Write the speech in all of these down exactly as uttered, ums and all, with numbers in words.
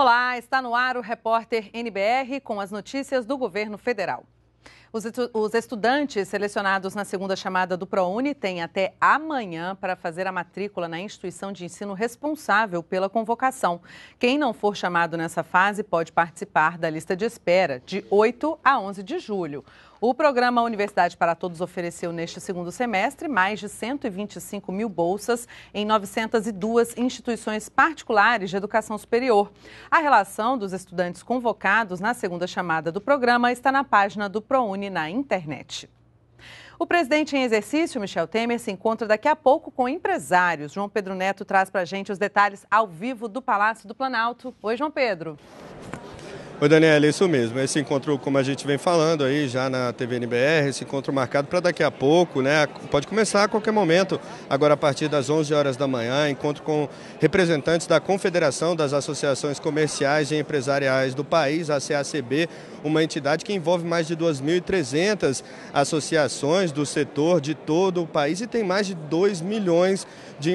Olá, está no ar o Repórter N B R com as notícias do governo federal. Os estudantes selecionados na segunda chamada do Prouni têm até amanhã para fazer a matrícula na instituição de ensino responsável pela convocação. Quem não for chamado nessa fase pode participar da lista de espera de oito a onze de julho. O programa Universidade para Todos ofereceu neste segundo semestre mais de cento e vinte e cinco mil bolsas em novecentas e duas instituições particulares de educação superior. A relação dos estudantes convocados na segunda chamada do programa está na página do Prouni na internet. O presidente em exercício, Michel Temer, se encontra daqui a pouco com empresários. João Pedro Neto traz para a gente os detalhes ao vivo do Palácio do Planalto. Oi, João Pedro. Oi, Daniela, isso mesmo. Esse encontro, como a gente vem falando aí já na T V N B R, esse encontro marcado para daqui a pouco, né? Pode começar a qualquer momento, agora a partir das onze horas da manhã, encontro com representantes da Confederação das Associações Comerciais e Empresariais do país, a C A C B, uma entidade que envolve mais de duas mil e trezentas associações do setor de todo o país e tem mais de dois milhões de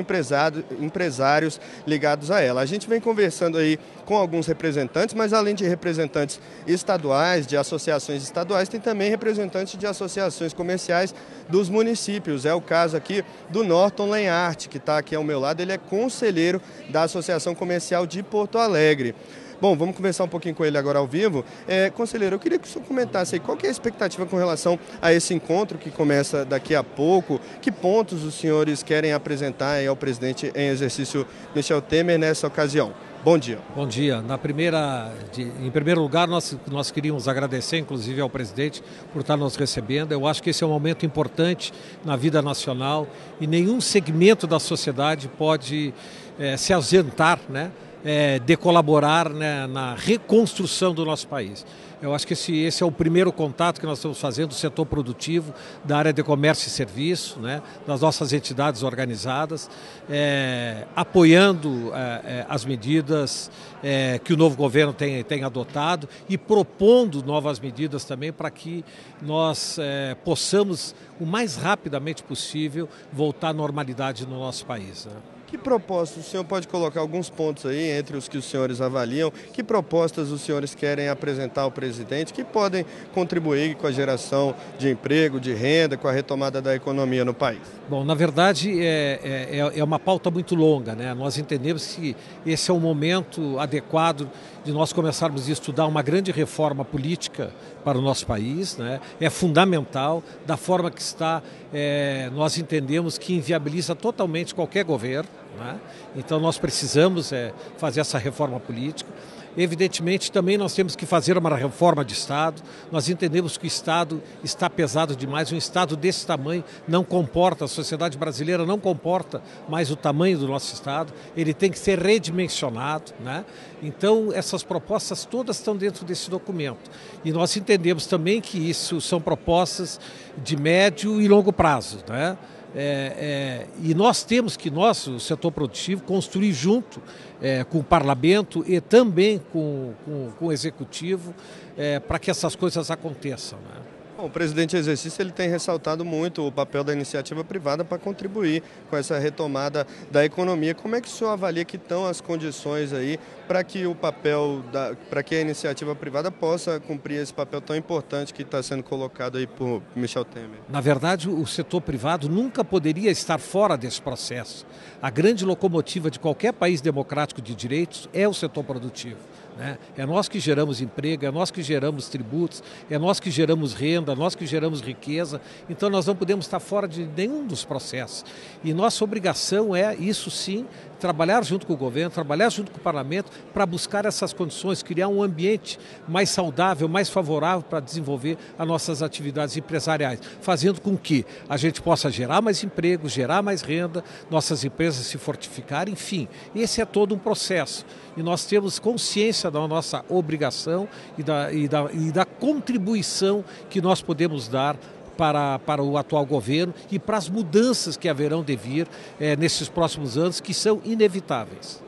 empresários ligados a ela. A gente vem conversando aí com alguns representantes, mas além de representantes, representantes estaduais, de associações estaduais, tem também representantes de associações comerciais dos municípios. É o caso aqui do Norton Lenhart, que está aqui ao meu lado, ele é conselheiro da Associação Comercial de Porto Alegre. Bom, vamos conversar um pouquinho com ele agora ao vivo. É, conselheiro, eu queria que o senhor comentasse aí qual que é a expectativa com relação a esse encontro que começa daqui a pouco, que pontos os senhores querem apresentar aí ao presidente em exercício Michel Temer nessa ocasião. Bom dia. Bom dia. Na primeira, de, em primeiro lugar, nós, nós queríamos agradecer, inclusive, ao presidente por estar nos recebendo. Eu acho que esse é um momento importante na vida nacional e nenhum segmento da sociedade pode é, se ausentar, né? É, de colaborar, né, na reconstrução do nosso país. Eu acho que esse, esse é o primeiro contato que nós estamos fazendo do setor produtivo, da área de comércio e serviço, né, das nossas entidades organizadas, é, apoiando é, as medidas é, que o novo governo tem, tem adotado e propondo novas medidas também para que nós é, possamos, o mais rapidamente possível, voltar à normalidade no nosso país, né? Que propostas, o senhor pode colocar alguns pontos aí entre os que os senhores avaliam, que propostas os senhores querem apresentar ao presidente que podem contribuir com a geração de emprego, de renda, com a retomada da economia no país? Bom, na verdade é, é, é uma pauta muito longa, né? Nós entendemos que esse é o momento adequado de nós começarmos a estudar uma grande reforma política para o nosso país, né? É fundamental, da forma que está, é, nós entendemos que inviabiliza totalmente qualquer governo. Então nós precisamos é, fazer essa reforma política. Evidentemente também nós temos que fazer uma reforma de Estado. Nós entendemos que o Estado está pesado demais, um Estado desse tamanho não comporta, a sociedade brasileira não comporta mais o tamanho do nosso Estado, ele tem que ser redimensionado, né? Então essas propostas todas estão dentro desse documento e nós entendemos também que isso são propostas de médio e longo prazo, né? É, é, e nós temos que, nós, o setor produtivo, construir junto é, com o parlamento e também com, com, com o executivo é, para que essas coisas aconteçam, né? Bom, o presidente em exercício ele tem ressaltado muito o papel da iniciativa privada para contribuir com essa retomada da economia. Como é que o senhor avalia que estão as condições aí para que o papel, para que a iniciativa privada possa cumprir esse papel tão importante que está sendo colocado aí por Michel Temer? Na verdade, o setor privado nunca poderia estar fora desse processo. A grande locomotiva de qualquer país democrático de direitos é o setor produtivo, né? É nós que geramos emprego, é nós que geramos tributos, é nós que geramos renda, nós que geramos riqueza, então nós não podemos estar fora de nenhum dos processos. E nossa obrigação é, isso sim, trabalhar junto com o governo, trabalhar junto com o parlamento para buscar essas condições, criar um ambiente mais saudável, mais favorável para desenvolver as nossas atividades empresariais, fazendo com que a gente possa gerar mais emprego, gerar mais renda, nossas empresas se fortificarem, enfim, esse é todo um processo. E nós temos consciência da nossa obrigação e da, e da, e da contribuição que nós podemos dar para, para o atual governo e para as mudanças que haverão de vir é, nesses próximos anos, que são inevitáveis.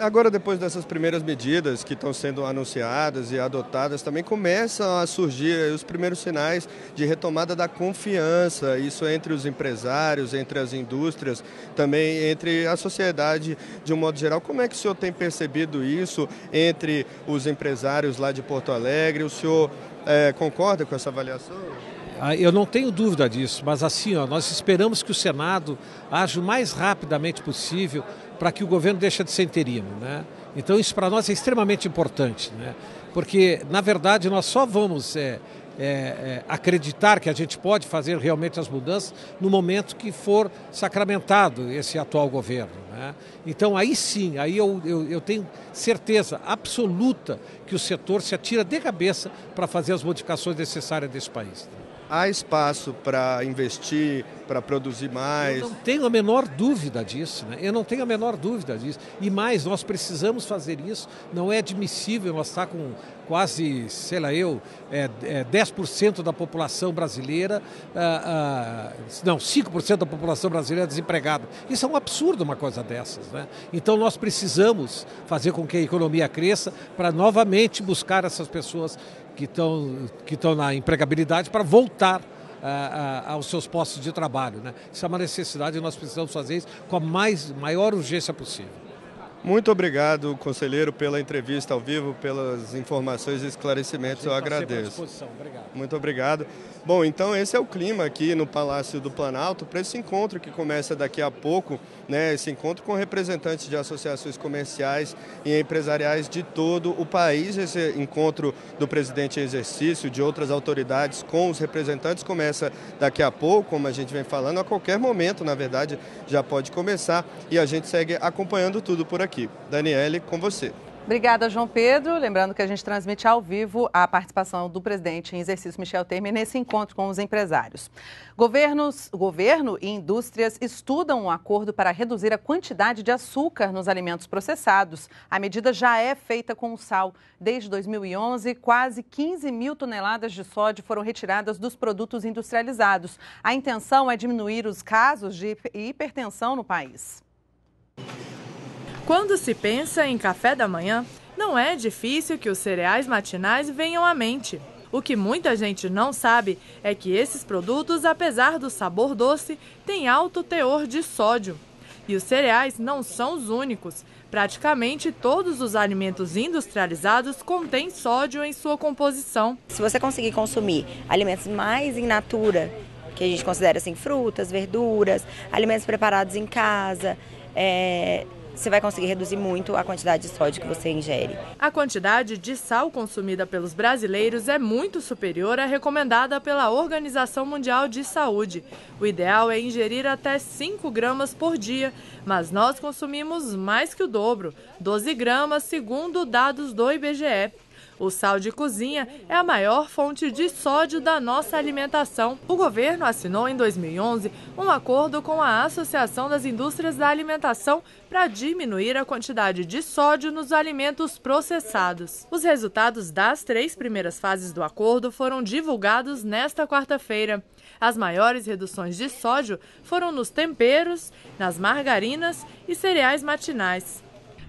Agora, depois dessas primeiras medidas que estão sendo anunciadas e adotadas, também começam a surgir os primeiros sinais de retomada da confiança, isso entre os empresários, entre as indústrias, também entre a sociedade de um modo geral. Como é que o senhor tem percebido isso entre os empresários lá de Porto Alegre? O senhor é, concorda com essa avaliação? Eu não tenho dúvida disso, mas assim, ó, nós esperamos que o Senado aja o mais rapidamente possível para que o governo deixe de ser interino, né? Então isso para nós é extremamente importante, né? Porque, na verdade, nós só vamos é, é, é, acreditar que a gente pode fazer realmente as mudanças no momento que for sacramentado esse atual governo, né? Então aí sim, aí eu, eu, eu tenho certeza absoluta que o setor se atira de cabeça para fazer as modificações necessárias desse país, né? Há espaço para investir, para produzir mais? Eu não tenho a menor dúvida disso, né? Eu não tenho a menor dúvida disso. E mais, nós precisamos fazer isso. Não é admissível nós estar com quase, sei lá eu, é, é, dez por cento da população brasileira, ah, ah, não, cinco por cento da população brasileira desempregada. Isso é um absurdo, uma coisa dessas, né? Então nós precisamos fazer com que a economia cresça para novamente buscar essas pessoas que estão que estão na empregabilidade para voltar a, a, aos seus postos de trabalho, né? Isso é uma necessidade e nós precisamos fazer isso com a mais, maior urgência possível. Muito obrigado, conselheiro, pela entrevista ao vivo, pelas informações e esclarecimentos, eu agradeço. Obrigado. Muito obrigado. Bom, então esse é o clima aqui no Palácio do Planalto para esse encontro que começa daqui a pouco, né? Esse encontro com representantes de associações comerciais e empresariais de todo o país. Esse encontro do presidente em exercício, de outras autoridades com os representantes, começa daqui a pouco, como a gente vem falando, a qualquer momento, na verdade, já pode começar e a gente segue acompanhando tudo por aqui. Aqui. Daniela, com você. Obrigada, João Pedro. Lembrando que a gente transmite ao vivo a participação do presidente em exercício, Michel Temer, nesse encontro com os empresários. Governos, governo e indústrias estudam um acordo para reduzir a quantidade de açúcar nos alimentos processados. A medida já é feita com sal. Desde dois mil e onze, quase quinze mil toneladas de sódio foram retiradas dos produtos industrializados. A intenção é diminuir os casos de hipertensão no país. Quando se pensa em café da manhã, não é difícil que os cereais matinais venham à mente. O que muita gente não sabe é que esses produtos, apesar do sabor doce, têm alto teor de sódio. E os cereais não são os únicos. Praticamente todos os alimentos industrializados contêm sódio em sua composição. Se você conseguir consumir alimentos mais in natura, que a gente considera assim frutas, verduras, alimentos preparados em casa, é... você vai conseguir reduzir muito a quantidade de sódio que você ingere. A quantidade de sal consumida pelos brasileiros é muito superior à recomendada pela Organização Mundial de Saúde. O ideal é ingerir até cinco gramas por dia, mas nós consumimos mais que o dobro, doze gramas, segundo dados do I B G E. O sal de cozinha é a maior fonte de sódio da nossa alimentação. O governo assinou em dois mil e onze um acordo com a Associação das Indústrias da Alimentação para diminuir a quantidade de sódio nos alimentos processados. Os resultados das três primeiras fases do acordo foram divulgados nesta quarta-feira. As maiores reduções de sódio foram nos temperos, nas margarinas e cereais matinais.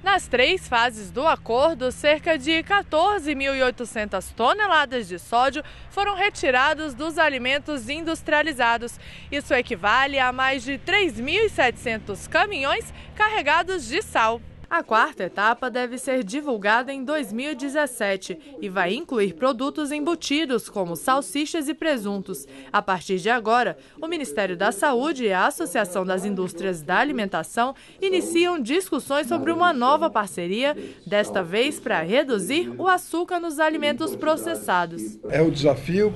Nas três fases do acordo, cerca de quatorze mil e oitocentas toneladas de sódio foram retiradas dos alimentos industrializados. Isso equivale a mais de três mil e setecentos caminhões carregados de sal. A quarta etapa deve ser divulgada em dois mil e dezessete e vai incluir produtos embutidos, como salsichas e presuntos. A partir de agora, o Ministério da Saúde e a Associação das Indústrias da Alimentação iniciam discussões sobre uma nova parceria, desta vez para reduzir o açúcar nos alimentos processados. É o desafio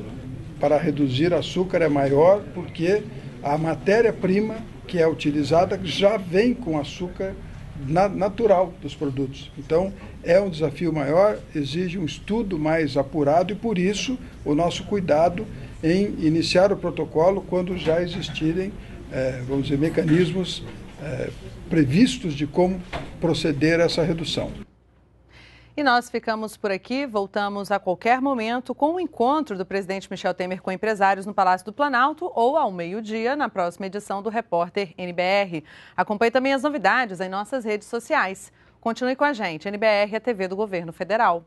para reduzir açúcar é maior porque a matéria-prima que é utilizada já vem com açúcar natural dos produtos. Então, é um desafio maior, exige um estudo mais apurado e, por isso, o nosso cuidado em iniciar o protocolo quando já existirem, eh, vamos dizer, mecanismos eh, previstos de como proceder a essa redução. E nós ficamos por aqui, voltamos a qualquer momento com o encontro do presidente Michel Temer com empresários no Palácio do Planalto ou ao meio-dia na próxima edição do Repórter N B R. Acompanhe também as novidades em nossas redes sociais. Continue com a gente. N B R é a T V do Governo Federal.